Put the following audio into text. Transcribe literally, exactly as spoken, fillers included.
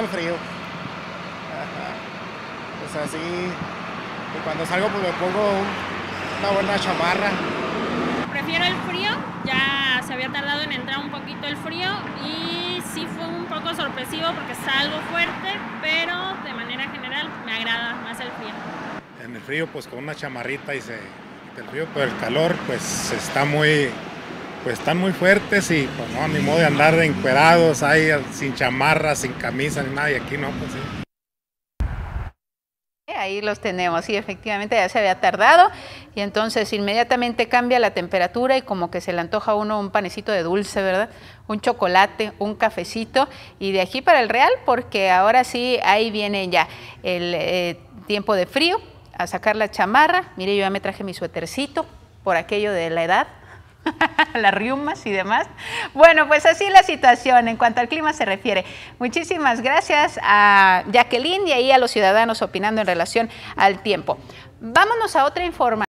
gusta el frío. Ajá. Pues así. Y cuando salgo pues me pongo un, una buena chamarra. Prefiero el frío, ya se había tardado en entrar un poquito el frío y sí fue un poco sorpresivo porque está algo fuerte, pero de manera general me agrada más el frío. En el frío pues con una chamarrita y se quita el frío, pero el calor pues está muy, pues están muy fuertes y pues no, ni modo de andar de encuerados ahí sin chamarra, sin camisa ni nada, y aquí no, pues sí. Ahí los tenemos, y efectivamente ya se había tardado y entonces inmediatamente cambia la temperatura y como que se le antoja a uno un panecito de dulce, ¿verdad? Un chocolate, un cafecito y de aquí para el Real, porque ahora sí ahí viene ya el eh, tiempo de frío, a sacar la chamarra. Mire, yo ya me traje mi suétercito por aquello de la edad, las riumas y demás. Bueno, pues así la situación en cuanto al clima se refiere. Muchísimas gracias a Jacqueline y ahí a los ciudadanos opinando en relación al tiempo. Vámonos a otra información.